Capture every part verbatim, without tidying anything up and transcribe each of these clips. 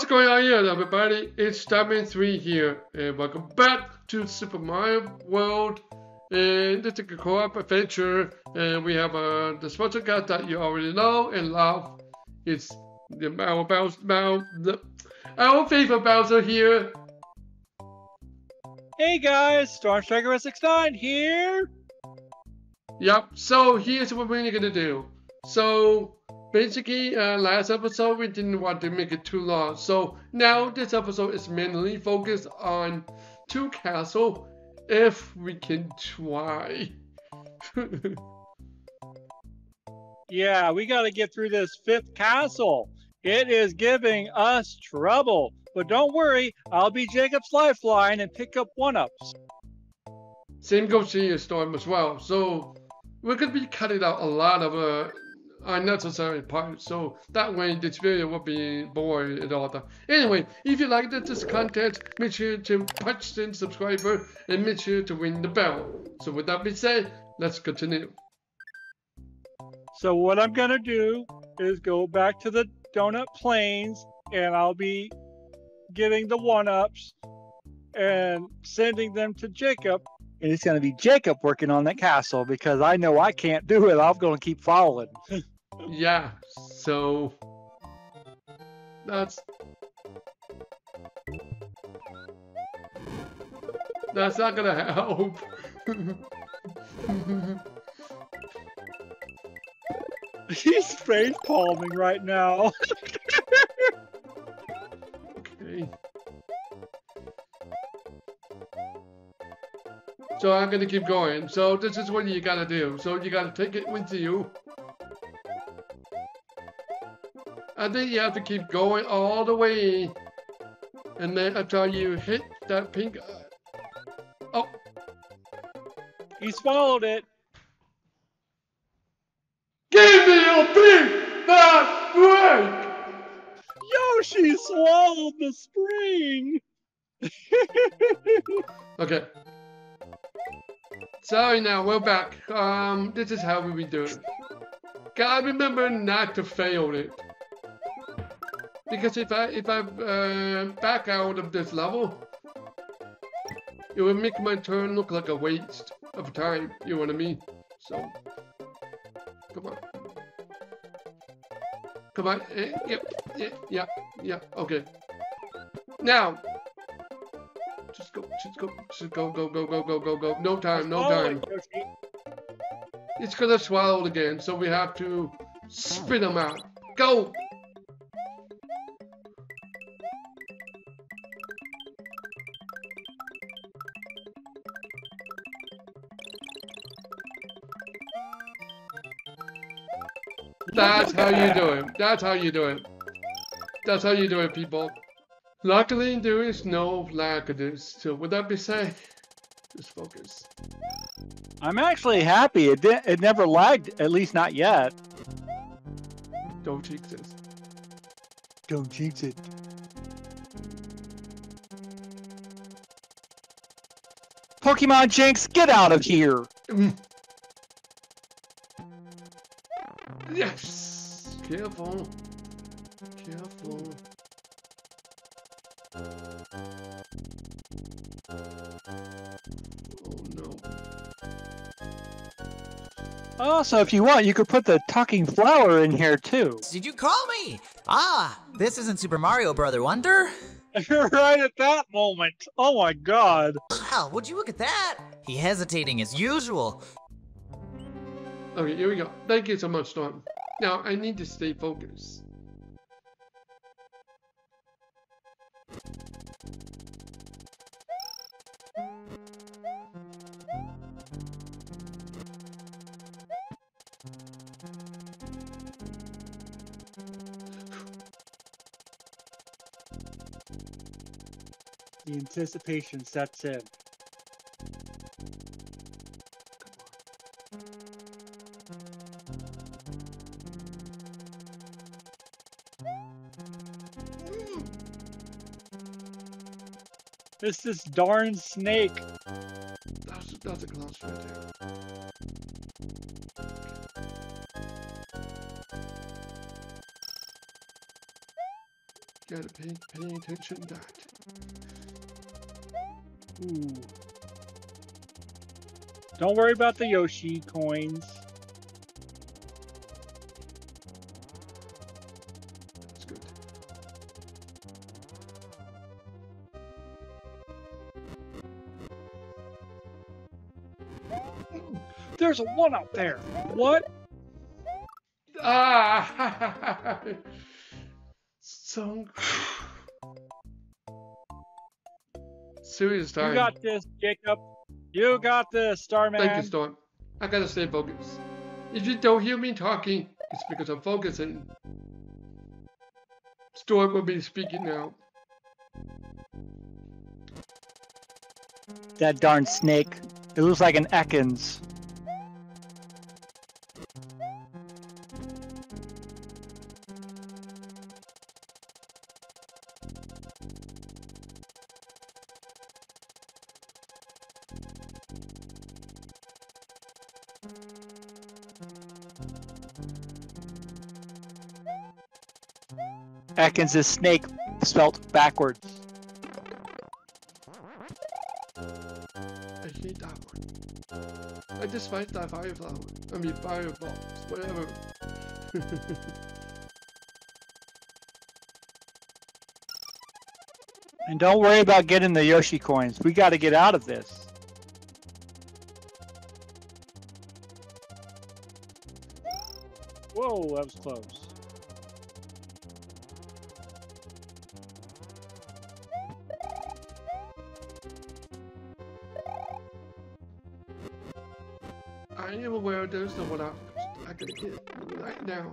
What's going on here, everybody? It's Stamin three here, and welcome back to Super Mario World. And this is a co-op adventure, and we have uh, the special guest that you already know and love. It's the our Bowser, the, our favorite Bowser here. Hey guys, Star Striker six nine here. Yep. So here's what we're gonna do. So. Basically, uh, last episode we didn't want to make it too long, so now this episode is mainly focused on two castle, if we can try. Yeah, we gotta get through this fifth castle. It is giving us trouble, but don't worry, I'll be Jacob's lifeline and pick up one-ups. Same goes to you, Storm, as well, so we're gonna be cutting out a lot of uh, unnecessary parts, so that way this video will be boring and all that. Anyway, if you like this, this content, make sure to punch in subscriber and make sure to ring the bell. So with that being said, let's continue. So what I'm gonna do is go back to the donut plains, and I'll be getting the one-ups and sending them to Jacob. And it's going to be Jacob working on that castle because I know I can't do it. I'm going to keep following. Yeah, so that's that's not going to help. He's face palming right now. Okay. So I'm gonna keep going. So this is what you gotta do. So you gotta take it with you. I think you have to keep going all the way, and then until you hit that pink. Oh, he swallowed it. Give me a pink that break. Yoshi swallowed the spring. Okay. Sorry, now we're back. Um, this is how we do it. Gotta remember not to fail it, because if I if I uh, back out of this level, it would make my turn look like a waste of time. You know what I mean? So, come on, come on. Eh, yep, yeah, yeah, yeah. Okay. Now. Just go, just go, just go, go, go, go, go, go, go. No time, no time. It's gonna swallow again, so we have to spit them out. Go! That's how you do it. That's how you do it. That's how you do it, people. Luckily, there is no lack of this, so with that being said, just focus. I'm actually happy. It, did, it never lagged, at least not yet. Don't jinx it. Don't jinx it. Pokemon Jinx, get out of here! Yes! Careful. Careful. Oh no. Also, if you want, you could put the talking flower in here too. Did you call me? Ah, this isn't Super Mario Brother Wonder. You're right at that moment. Oh my god. Wow, would you look at that? He hesitating as usual. Okay, here we go. Thank you so much, Storm. Now, I need to stay focused. The anticipation sets in. It's this darn snake. That's, that's a close right there. gotta pay, pay attention to that. Ooh. Don't worry about the Yoshi coins. That's good. Ooh, there's a one up there. What? Ah! So serious time. You got this, Jacob. You got this, Starman. Thank you, Storm. I gotta stay focused. If you don't hear me talking, it's because I'm focusing. Storm will be speaking now. That darn snake. It looks like an Ekans. Ekans is snake spelt backwards. I hate that one. I despise that fireflower. I mean fireballs, whatever. And don't worry about getting the Yoshi coins. We gotta get out of this. Whoa, that was close. I am aware there's no one out. I can get right now.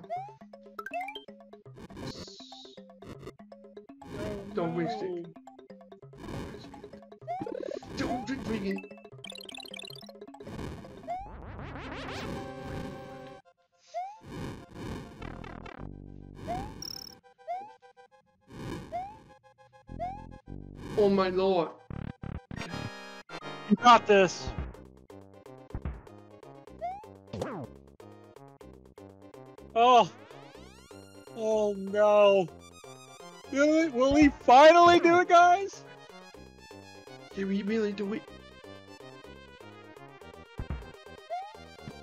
Don't waste it. Don't drink it. Oh my lord. You got this. Oh, oh no. Will, will he finally do it, guys? Did we really do it?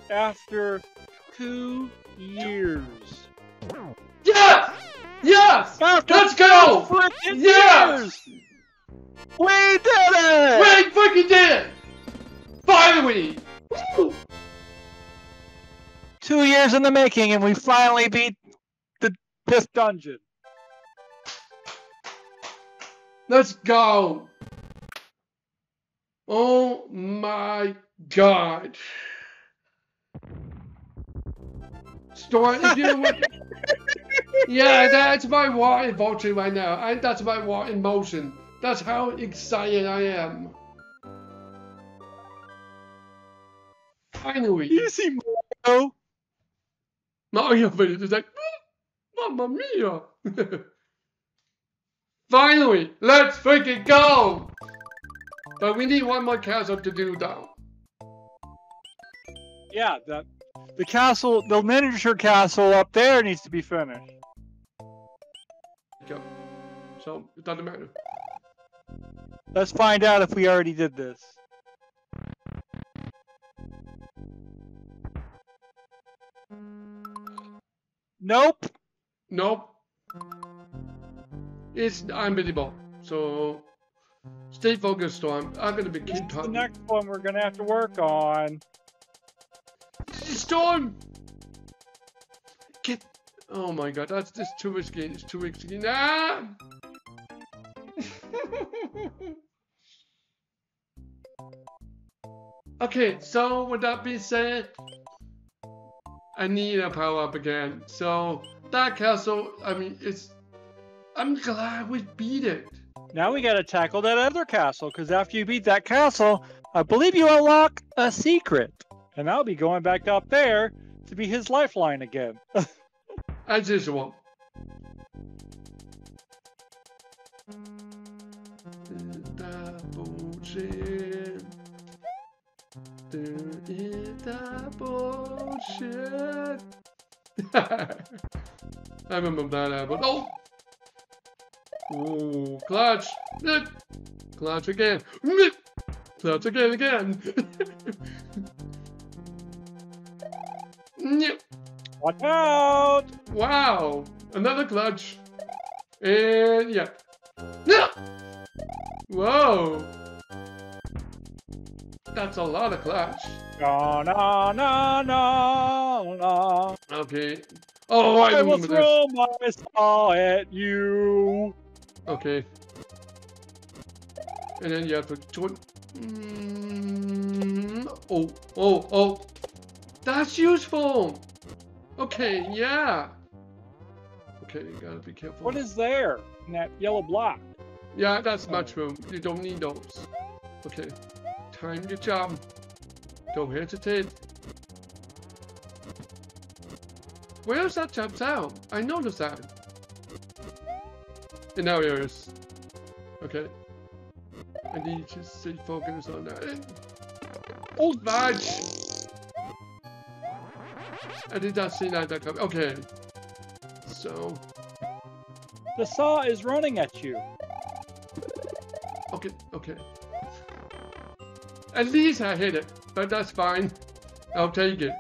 After two years. Yes! Yes! After Let's go! Yes! Years, we did it! We fucking did it! Finally! Woo! Two years in the making, and we finally beat the fifth dungeon. Let's go! Oh my god! Storm, if you would... yeah, that's my war in motion right now. I, that's my war in motion. That's how excited I am. Finally, you see Mario. Mario video is like, Mamma Mia! Finally, let's freaking go! But we need one more castle to do though. Yeah, the the castle, the miniature castle up there needs to be finished. Go. So it doesn't matter. Let's find out if we already did this. Nope. Nope. It's unbelievable. So stay focused, Storm. I'm gonna be keep talking. The next one we're gonna have to work on. Storm. Get. Oh my god, that's just too risky. It's too risky. Ah! Okay. So with that being said. I need a power up again. So that castle, I mean, it's. I'm glad we beat it. Now we gotta tackle that other castle, because after you beat that castle, I believe you unlock a secret, and I'll be going back up there to be his lifeline again. As usual. Bullshit. I remember that happened. Oh! Ooh, clutch! Clutch again! Clutch again again! Watch out! Wow! Another clutch! And yeah. Whoa! That's a lot of clutch. No, no, no, no, no. Okay. Oh, I, I will throw my saw at you. Okay. And then you have to join. Mm, oh, oh, oh. That's useful. Okay, yeah. Okay, you gotta be careful. What is there in that yellow block? Yeah, that's oh. mushroom. You don't need those. Okay. Time to jump. Don't hesitate. Where's that jump sound? I noticed that. And now here it is. Okay. I need to stay focused on that. Oh, fudge! I did not see that coming. Okay. So. The saw is running at you. Okay, okay. At least I hit it, but that's fine. I'll take it.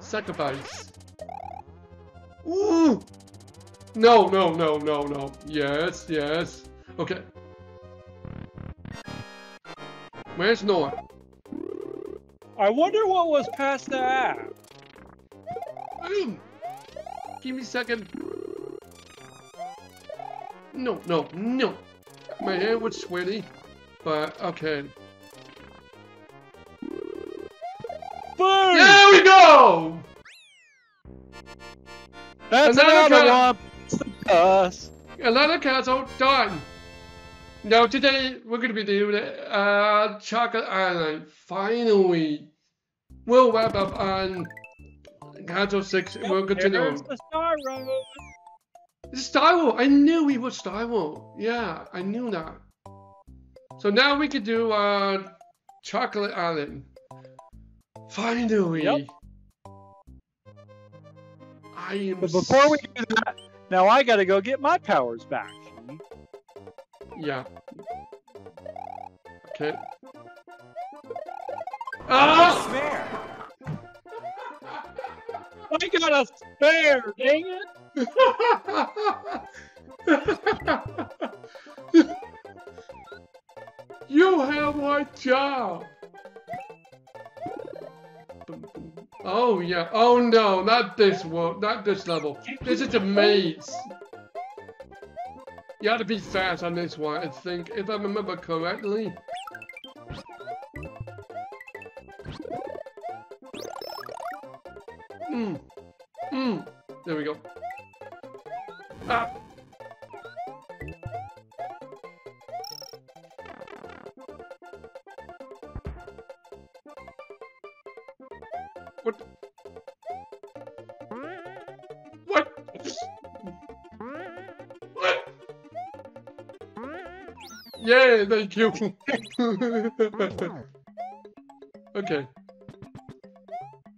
Sacrifice. Ooh! No, no, no, no, no. Yes, yes. Okay. Where's Noah? I wonder what was past that. Mm. Give me a second. No, no, no. My hair was sweaty, but okay. Boom! There we go! That's another, another one! Another castle done! Now today we're gonna be doing uh, Chocolate Island. Finally! We'll wrap up on Castle six. Yep, we're continuing. The Star Road! Star Road! I knew we were Star Road! Yeah, I knew that. So now we can do uh, Chocolate Island. Finally! Yep. I am but before we do that, now I gotta go get my powers back. Yeah. Okay. Ah! Oh! Spare! I got a spare, dang it! You have my job! Oh yeah, oh no, not this world, not this level. This is a maze. You have to be fast on this one, I think, if I remember correctly. Mmm. Mmm. There we go. Ah. What? What? What? Yeah, thank you. Okay.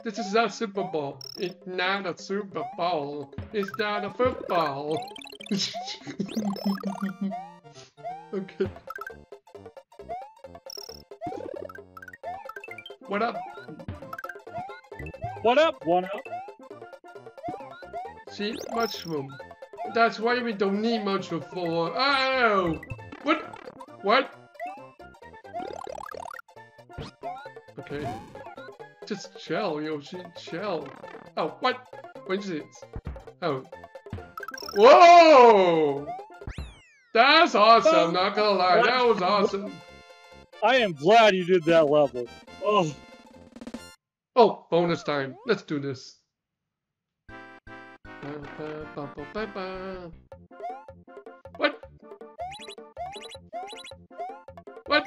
This is not Super Bowl. It's not a Super Bowl. It's not a football. Okay. What up? What up? What up? See, mushroom. That's why we don't need mushroom for. Oh! What? What? Okay. Just chill, Yoshi. Chill. Oh, what? What is this? Oh. Whoa! That's awesome. Not gonna lie. That was awesome. I am glad you did that level. Oh. Oh, bonus time. Let's do this. What? What? What?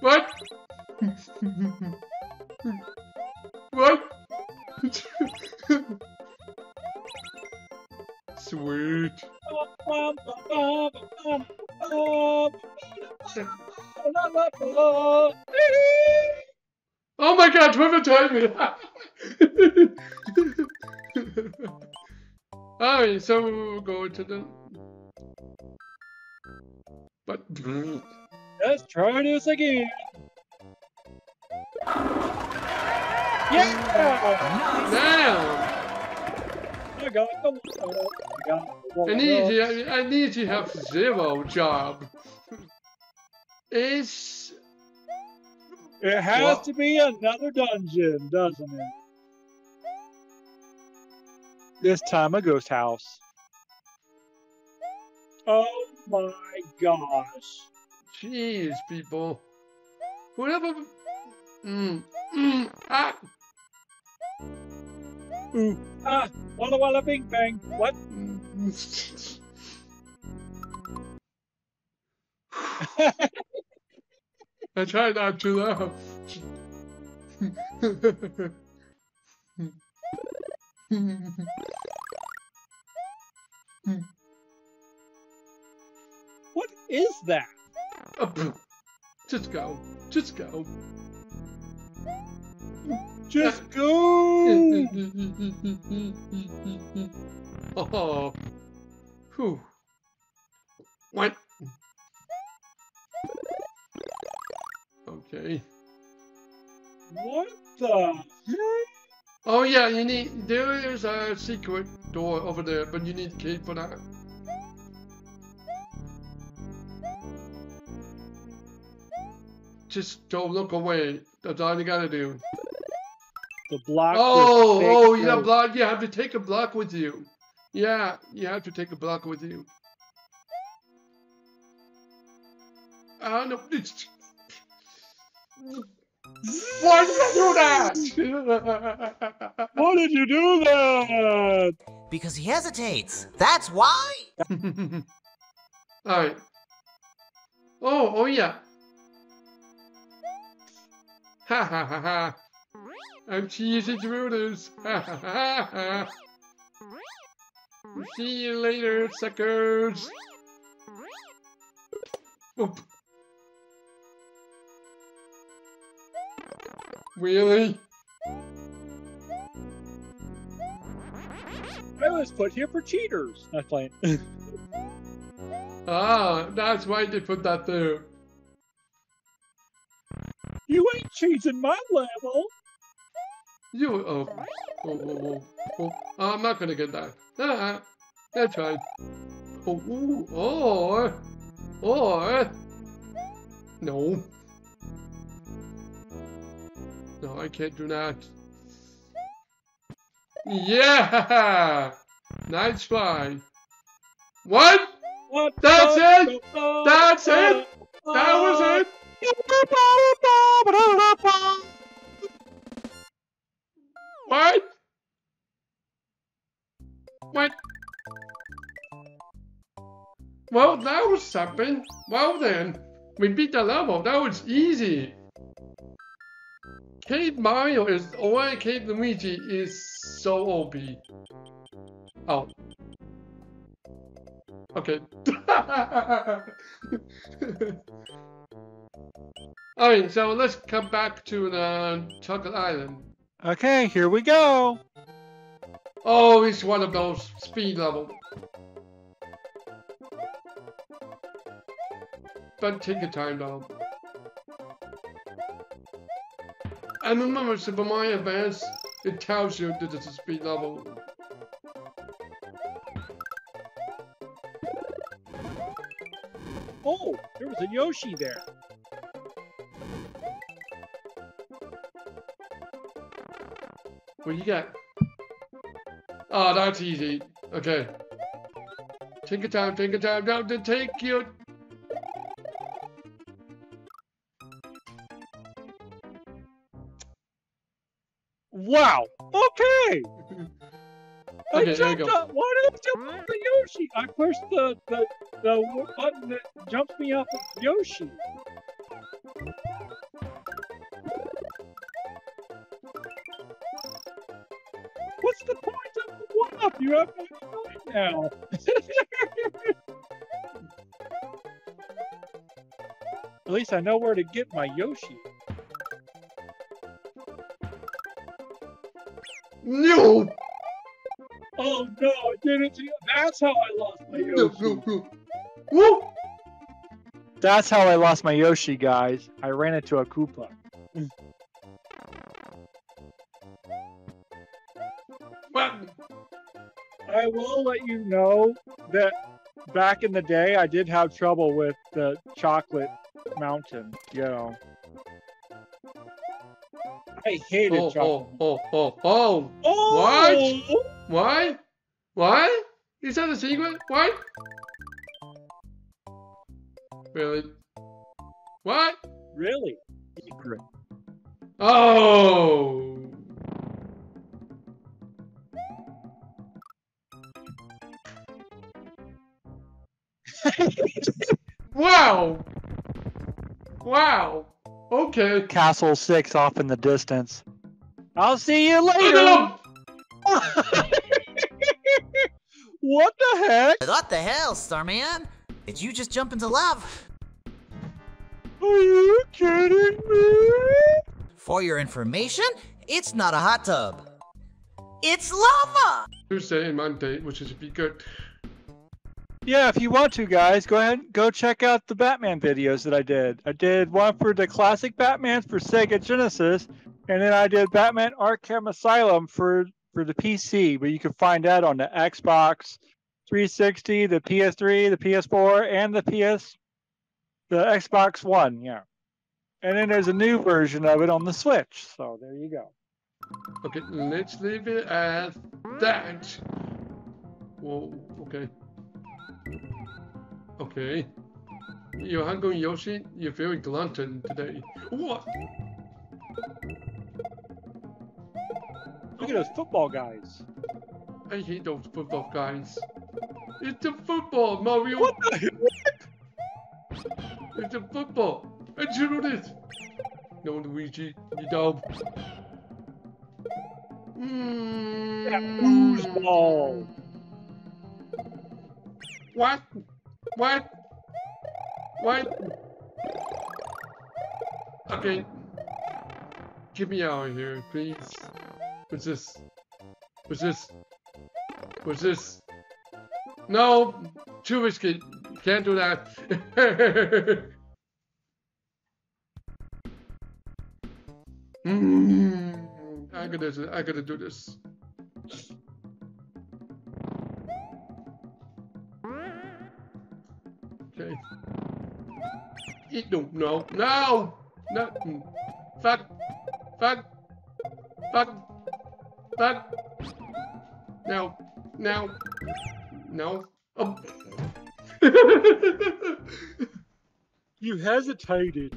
What? Sweet. Oh my god, Twitter told me! Alright, so we'll go to the... But let's try this again. Yeah! Damn! I got the wall. I got the wall. I need you. I need you have zero job. It's. It has what? to be another dungeon, doesn't it? This time a ghost house. Oh my gosh. Jeez, people. Whatever. Mm. Mm. Ah. Ooh. Ah. Walla walla bing bang. What? I tried not to laugh. What is that? Oh, just go. Just go. Just go! Oh. Whew. What? Okay. What the heck? Oh yeah, you need, there is a secret door over there, but you need a key for that. Just don't look away. That's all you gotta do. The block. Oh, oh, yeah, block. You have to take a block with you. Yeah, you have to take a block with you. I don't know. It's, why did you do that? Why did you do that? Because he hesitates. That's why. All right. Oh, oh yeah. Ha ha ha ha. I'm cheesy through this. Ha ha ha ha. See you later, suckers. Oop. Really? I was put here for cheaters. That's fine. Ah, that's why they put that there. You ain't cheating my level. You oh oh oh oh! oh. I'm not gonna get that. Ah, that's right. Oh ooh, or or no. No, I can't do that. Yeah! Nice try. What? What? That's it! That's it! That was it! What? What? Well, that was something. Well then, we beat the level. That was easy. Cave Mario is, or Cave Luigi is so O P. Oh. Okay. Alright, so let's come back to the Chocolate Island. Okay, here we go. Oh, it's one of those speed levels. But take your time though. I remember Super Mario Advance, it tells you that it's a speed level. Oh, there was a Yoshi there. What do you got? Oh, that's easy. Okay. Take your time, take your time, now to take your... Wow! Okay! I okay, jumped up! Why did I jump off the Yoshi? I pushed the, the, the button that jumps me off of Yoshi. What's the point of the one-up? You have no point now. At least I know where to get my Yoshi. No! Oh no, I did it to you. That's how I lost my Yoshi. No, no, no. Woo! That's how I lost my Yoshi, guys. I ran into a Koopa. Well, I will let you know that back in the day, I did have trouble with the chocolate mountain, you know. I hated oh, chocolate. Oh, oh, oh, oh, oh! What? Why? Why? Is that a secret? What? Really? What? Really? Secret. Oh! Wow! Wow! Okay. Castle six off in the distance. I'll see you later! What the heck? What the hell, Starman? Did you just jump into lava? Are you kidding me? For your information, it's not a hot tub. It's lava! Tuesday and Monday, which is be good. Yeah, if you want to, guys, go ahead and go check out the Batman videos that I did. I did one for the classic Batman for Sega Genesis, and then I did Batman Arkham Asylum for, for the P C, but you can find that on the Xbox three sixty, the P S three, the P S four, and the P S, the Xbox One, yeah. And then there's a new version of it on the Switch, so there you go. Okay, let's leave it at that. Whoa, okay. Okay. You're hungry, Yoshi? You're very glutton today. What? Look at those football guys. I hate those football guys. It's a football, Mario! What the heck? It's a football! And you know this! No, Luigi, you dumb. Mm. That foosball! What? What? What? Okay. Get me out of here, please. What's this? What's this? What's this? No! Too risky. Can't do that. mm. I gotta, I gotta do this. Okay. No, no, no! No! Fuck! Fuck! Fuck! Fuck! No! No! No! Oh. You hesitated.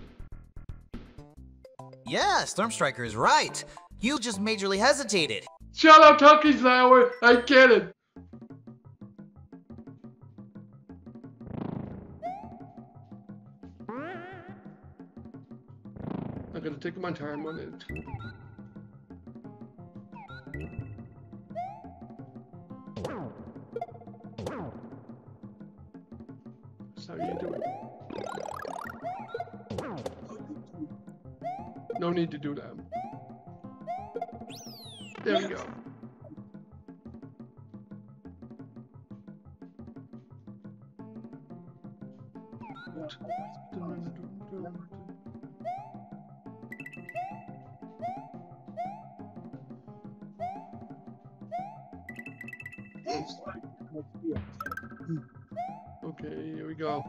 Yeah, Stormstriker is right. You just majorly hesitated. Shut up, Tucky Flower. I get it. I'm gonna take my time on it. How you doing? No need to do that. There we go. Okay, here we go.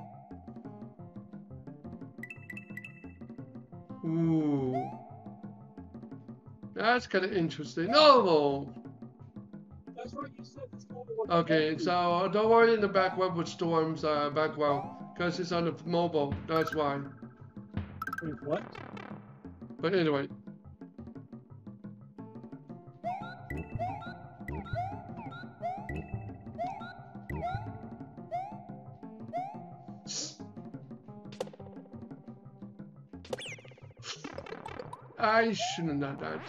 Ooh. That's kind of interesting. No! That's what you said. Okay, so don't worry in the background with Storm's uh, background, because it's on the mobile. That's why. Wait, what? But anyway. I shouldn't have done that.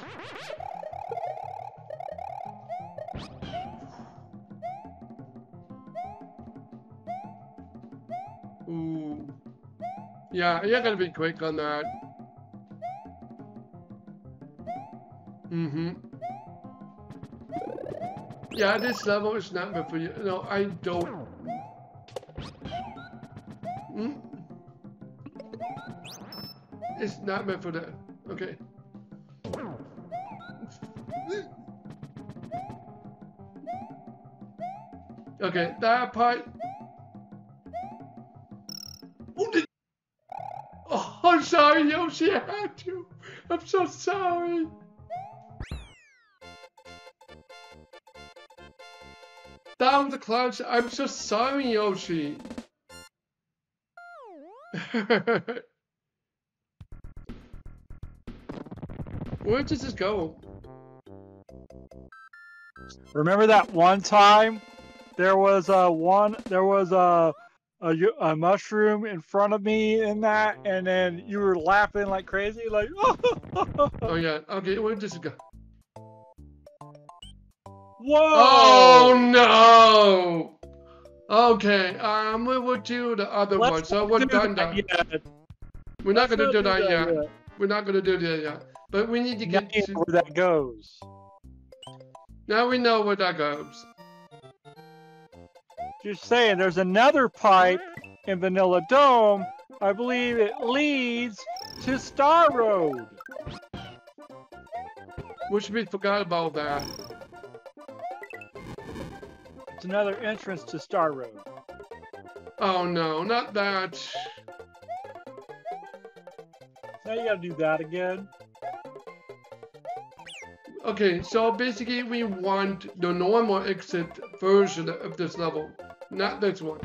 Ooh. Yeah, you're gonna be quick on that. Mm-hmm. Yeah, this level is not meant for you. No, I don't. Mm. It's not meant for that. Okay. Okay, that part. Oh, I'm sorry, Yoshi. I had to. I'm so sorry. Down the clouds. I'm so sorry, Yoshi. Where does this go? Remember that one time there was a one there was a, a a mushroom in front of me in that, and then you were laughing like crazy, like oh yeah. Okay, where does it go? Whoa! Oh no! Okay, um, we will do the other Let's one. So we're done that. Yet. We're Let's not gonna do that, that yet. yet. We're not gonna do that yet. But we need to get to where that goes. Now we know where that goes. Just saying, there's another pipe in Vanilla Dome. I believe it leads to Star Road. Wish we forgot about that. It's another entrance to Star Road. Oh no, not that. Now you gotta do that again. Okay, so basically we want the normal exit version of this level, not this one.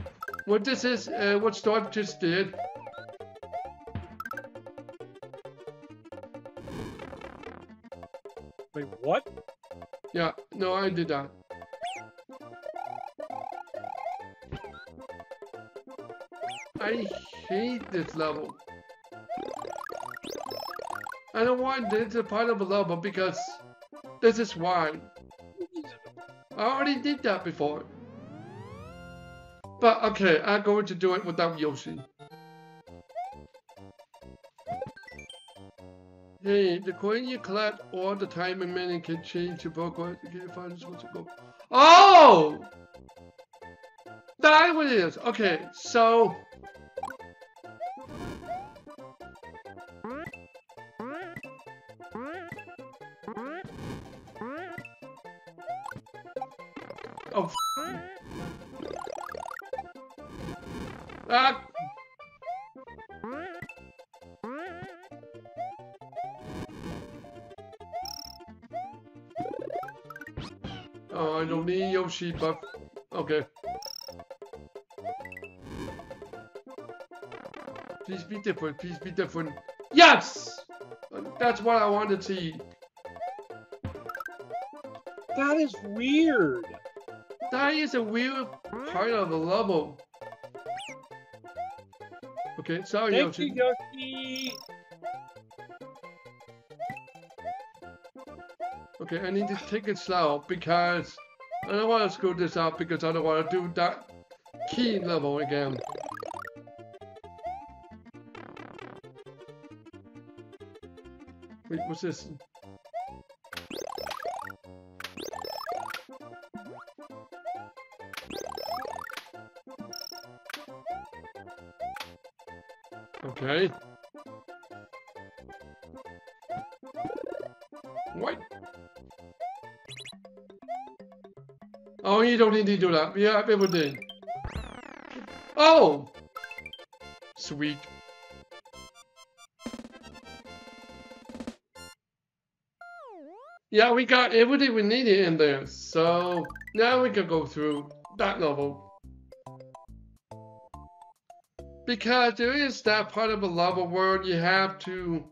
What this is, uh, what Storm just did. Wait, what? Yeah, no, I did that. I hate this level. I don't want this to part of a level because this is why. I already did that before. But okay, I'm going to do it without Yoshi. Hey, the coin you collect all the time and many can change to Pokemon. You can't find this one to go. Oh! That's what it is. Okay, so. Oh, f ah. Oh, I don't need Yoshi, but okay. Please be different, please be different. Yes! That's what I wanted to see. That is weird. That is a weird part of the level. Okay, sorry, Thank Yoshi. You, Yoshi. Okay, I need to take it slow because I don't want to screw this up because I don't want to do that key level again. Wait, what's this? Okay. What? Oh, you don't need to do that. Yeah, people did. Oh! Sweet. Yeah, we got everything we needed in there, so now we can go through that level. Because there is that part of a level where you have to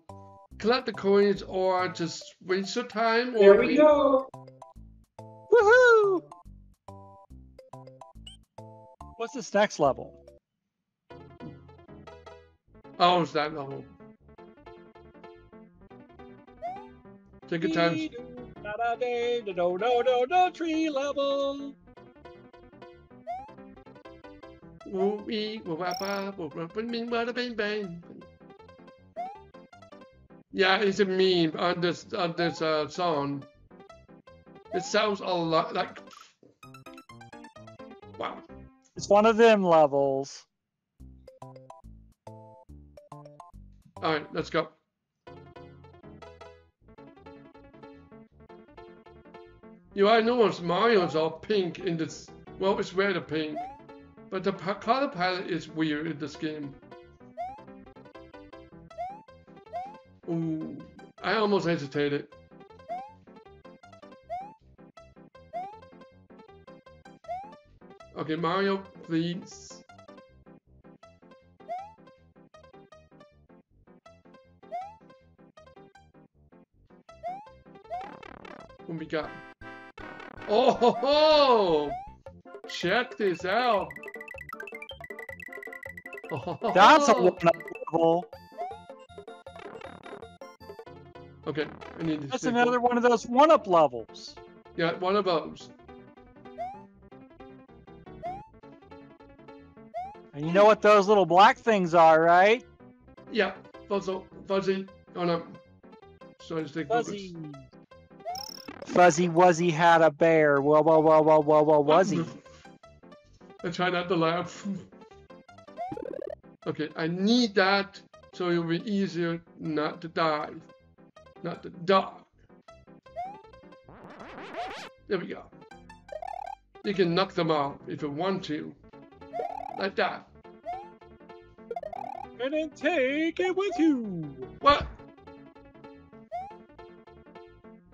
collect the coins or just waste your time. There we go! Woohoo! What's this next level? Oh, it's that level. Take your time. No, no, no, no, tree level! Yeah, it's a meme on this on this uh, song. It sounds a lot like wow. It's one of them levels. All right, let's go. You already know once Mario's all pink in this. Well, it's red or pink, but the color palette is weird in this game. Ooh, I almost hesitated. Okay, Mario, please. What we got? Oh ho ho! Check this out. Oh, that's a one-up. Okay, I need to. That's another one of those one-up levels. Yeah, one of those. And you know what those little black things are, right? Yeah, puzzle, fuzzy. Oh no. So I just take fuzzy. Focus. Fuzzy Wuzzy had a bear. Whoa, whoa, whoa, whoa, whoa, whoa, Wuzzy. I try not to laugh. Okay, I need that so it'll be easier not to die. Not to die. There we go. You can knock them out if you want to. Like that. And then take it with you. What?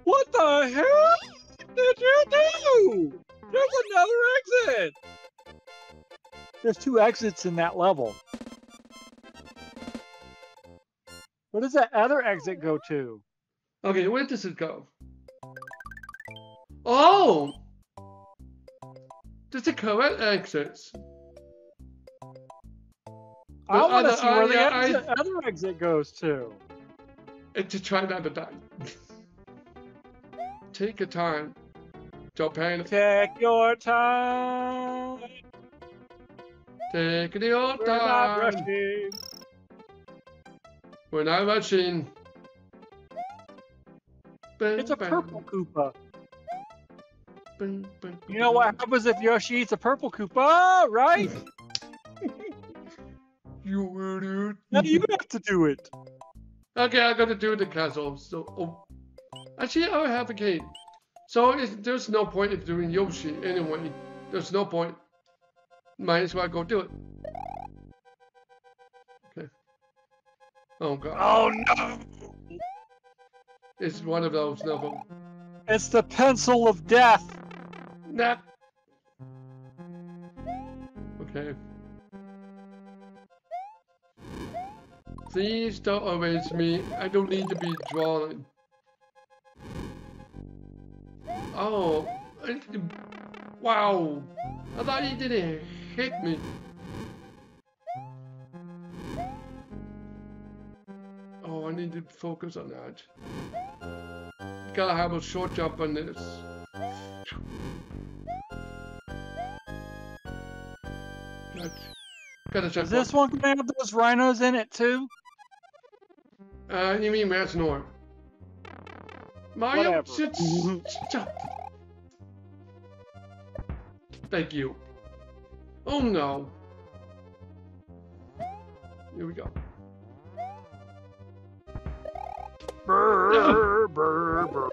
What the hell did you do? There's another exit. There's two exits in that level. Where does that other exit go to? Okay, where does it go? Oh! Does it correct exits? I want to see where the exit, I, other exit goes to. And to try not to die. Take your time. Don't panic. Take your time. Take your time. We're not rushing. We're not rushing. It's a purple Koopa. You know what happens if Yoshi eats a purple Koopa, right? You have to do it. Okay, I'm gonna do the castle. So, oh. Actually, I have a cave. So it's, there's no point in doing Yoshi anyway. There's no point. Might as well go do it. Okay. Oh god. Oh no! It's one of those levels. It's the pencil of death. Nah. Okay. Please don't erase me. I don't need to be drawing. Oh. Wow. I thought he didn't hit me. Oh, I need to focus on that. Gotta have a short jump on this. Gotta check. Is this one gonna have those rhinos in it too? Uh, you mean Rasnor? Mario, sit, stop. Thank you. Oh no. Here we go. Brr, brr, brr.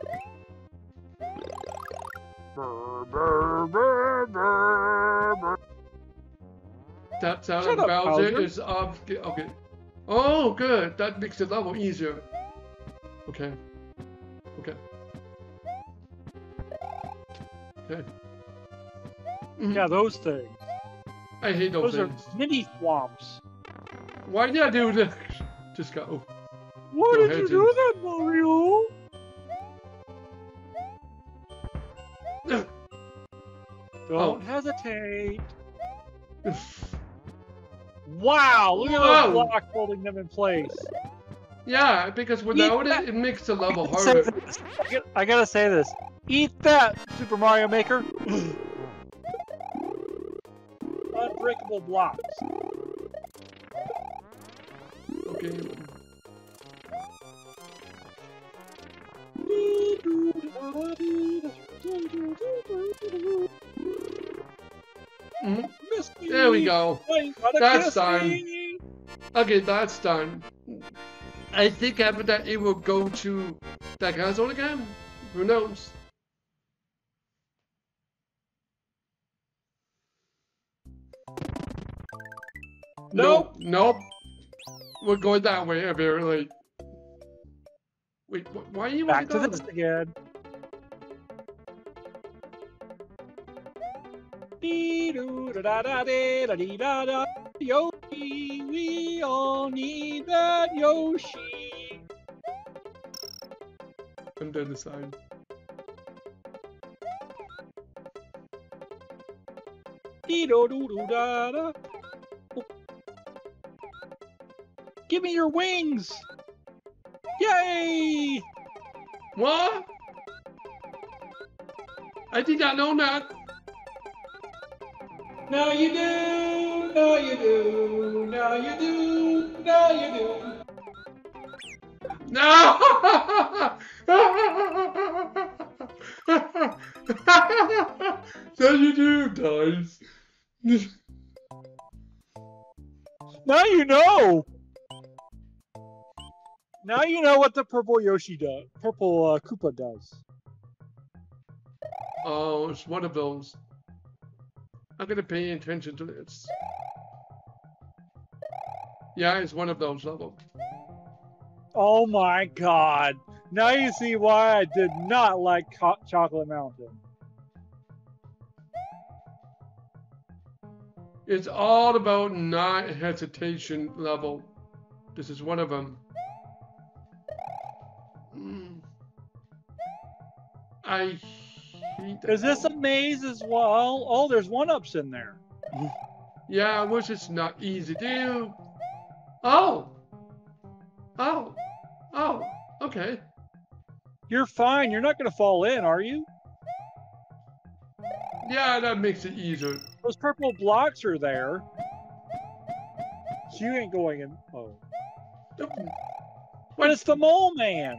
Brr, brr, brr, brr, brr. That sound of Bowser is off. Okay. Oh, good. That makes the level easier. Okay. Okay. Okay. Mm-hmm. Yeah, those things. I hate those, those things. Those are mini swamps. Why did I do that? Just go. Why go did you do that, Mario? Don't oh. hesitate. Wow! Look Whoa. at those blocks holding them in place. Yeah, because without it, it makes the level I harder. I, I gotta say this. Eat that, Super Mario Maker! Unbreakable blocks. Okay. Mm-hmm. There we go. That's done. Okay, that's done. I think after that it will go to that console again. Who knows? Nope. Nope. Nope. We're going that way apparently. Wait, wh why are you back to this again? Yoshi, we all need that Yoshi. I'm down the side. Give me your wings! Yay! What? I did not know that. Now you do, now you do, now you do, now you do. No! Now you do, guys. Now you know. Now you know what the purple Yoshi does. Purple uh, Koopa does. Oh, it's one of those. I'm gonna pay attention to this. Yeah, it's one of those levels. Oh my god. Now you see why I did not like Chocolate Mountain. It's all about not hesitation level. This is one of them. Mm. I... Is this a maze as well? Oh, there's one-ups in there. Yeah, I wish it's not easy to do. Oh! Oh! Oh! Okay. You're fine. You're not going to fall in, are you? Yeah, that makes it easier. Those purple blocks are there. So you ain't going in. Oh. But it's the Mole Man!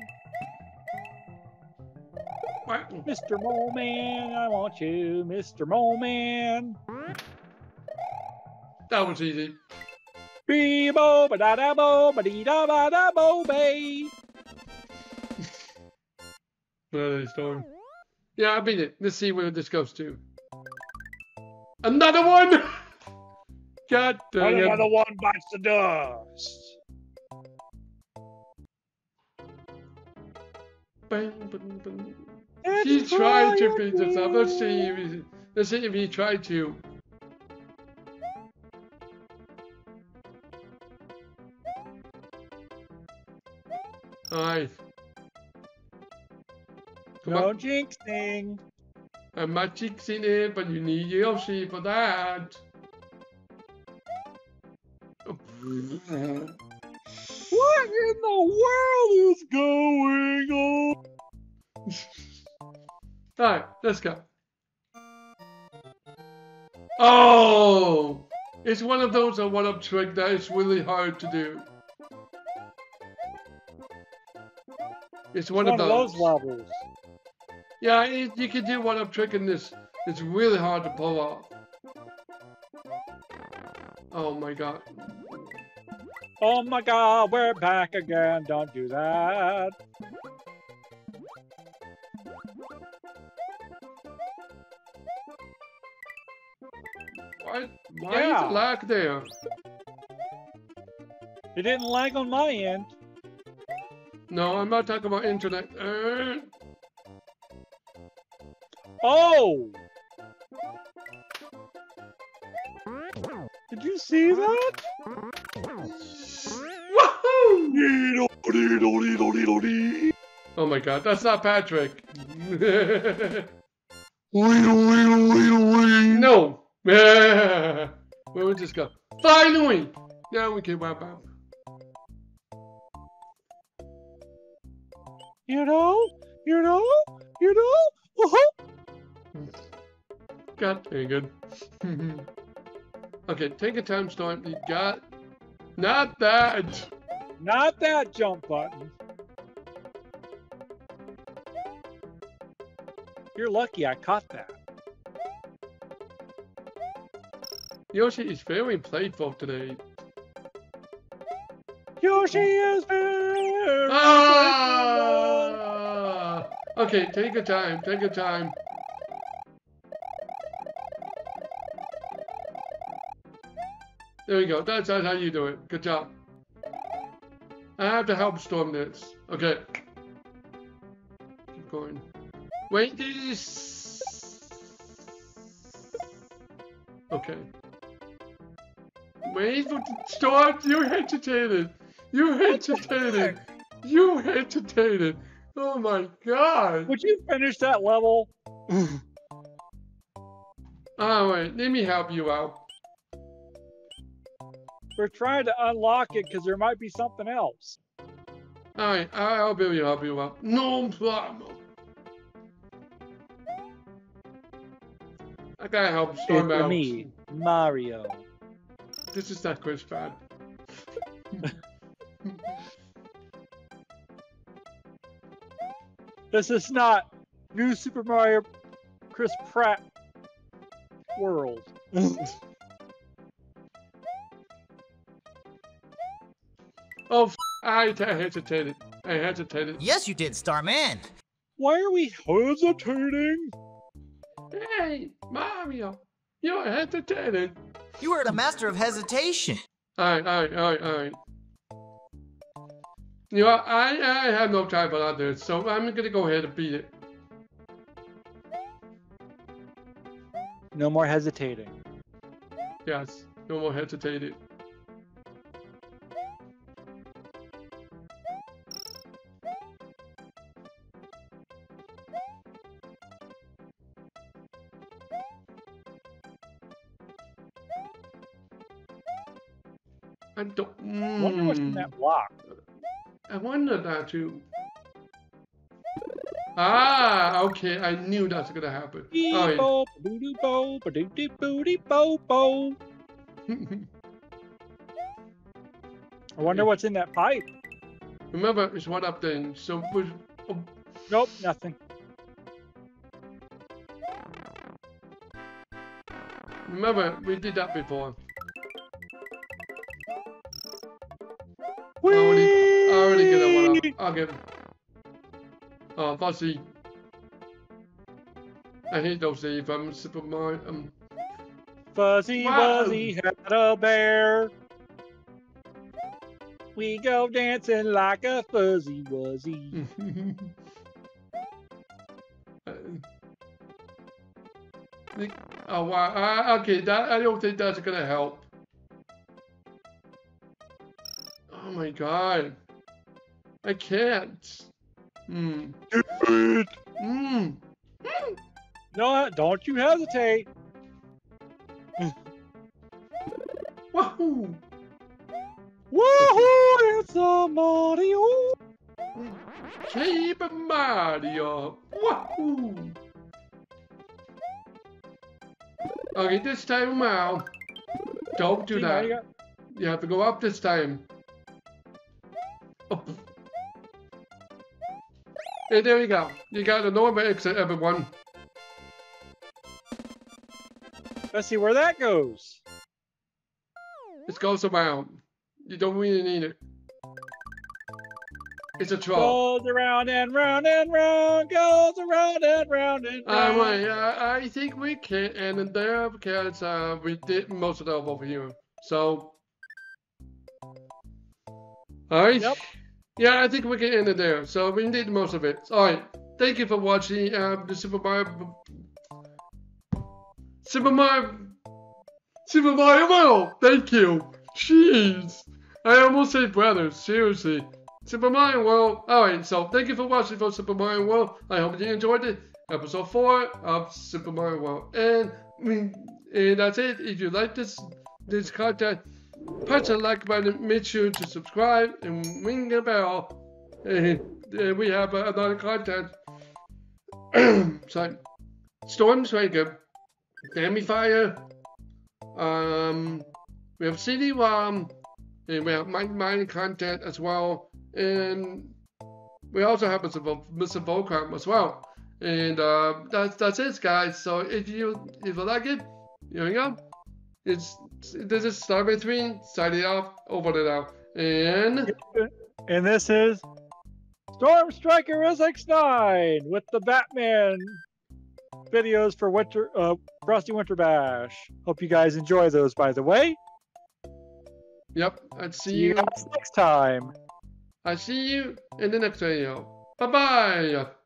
Mister Mole Man, I want you, Mister Mole Man. That was easy. Bebo, ba da da bo, ba dee da ba da bo, bay. Storm. Yeah, I beat it. Let's see where this goes to. Another one! God damn it. Another one bites the dust. Bam, bam, bam. She tried to beat this up. Let's see if he, let's see if he tried to. Alright. No jinxing. I'm not jinxing it, but you need Yoshi for that. What in the world is going on? Alright, let's go. Oh! It's one of those a one-up trick that is really hard to do. It's one, it's one of those. those levels. Yeah, it, you can do one-up trick in this. It's really hard to pull off. Oh my god. Oh my god, we're back again. Don't do that. Why, why yeah. is it lag there? It didn't lag on my end. No, I'm not talking about internet. Uh... Oh! Did you see that? Woohoo! Oh my god, that's not Patrick. No! Where would this go? Finally! Now we can wrap up. You know? You know? You know? Uh-huh. God, very good. Okay, take a time, Storm. You got... Not that! Not that jump button. You're lucky I caught that. Yoshi is very playful today. Yoshi is very Ah! Okay, take your time, take your time. There we go, that's how you do it. Good job. I have to help Storm this. Okay. Keep going. Wait this. Okay. Wait for the Storm, you hesitated. You hesitated. You hesitated. Oh my god. Would you finish that level? Alright, let me help you out. We're trying to unlock it because there might be something else. Alright, I'll be able to help you out. No problem. I gotta help Storm out. Me, Mario. This is not Chris Pratt. This is not New Super Mario Chris Pratt World. Oh, f I hesitated. I hesitated. Yes, you did, Starman. Why are we hesitating? Hey, Mario, you hesitated. You are the master of hesitation. All right, all right, all right, all right. You know, I, I have no time for this, so I'm gonna go ahead and beat it. No more hesitating. Yes, no more hesitating. I don't. Mm, wonder what's in that block. I wonder that too. Ah, okay. I knew that's gonna happen. All right. I wonder what's in that pipe. Remember, it's one up thing. So. Oh. Nope, nothing. Remember, we did that before. I'll get him. Oh, Fuzzy. I hate those if I'm Super Mario. Um... Fuzzy wow. Wuzzy had a bear. We go dancing like a Fuzzy Wuzzy. Oh, wow. Uh, okay, that, I don't think that's gonna help. Oh my god. I can't. Mm. Mm. Mm. No, don't you hesitate. Woohoo! Woohoo! It's a Mario. Keep a Mario. Woohoo! Okay, this time out. Don't do See, that. You, got... you have to go up this time. Oh. Hey, there you go. You got a normal exit, everyone. Let's see where that goes. It goes around. You don't really need it. It's a troll. Goes around and round and round. Goes around and round and round. Um, I, uh, I think we can end it there because uh, we did most of the over here. So. Alright. Yep. Yeah, I think we can end it there. So we did most of it. All right. Thank you for watching um, the Super Mario, Super Mario, Super Mario World. Thank you. Jeez, I almost said brother. Seriously, Super Mario World. All right. So thank you for watching for Super Mario World. I hope you enjoyed it. Episode four of Super Mario World. And and that's it. If you like this this content. Press the like button, make sure to subscribe, and ring the bell. And we have another content. Sorry. StormStriker, Stamin three, um, we have C D ROM, and we have mine content as well. And we also have Mister Volcom as well. And uh, that's, that's it, guys. So if you, if you like it, here we go. It's, this is Starman three, signing off, over and out, and... And this is... Storm Striker S X nine with the Batman videos for Winter uh, Frosty Winter Bash. Hope you guys enjoy those, by the way. Yep, I'll see, see you guys next time. I'll see you in the next video. Bye-bye.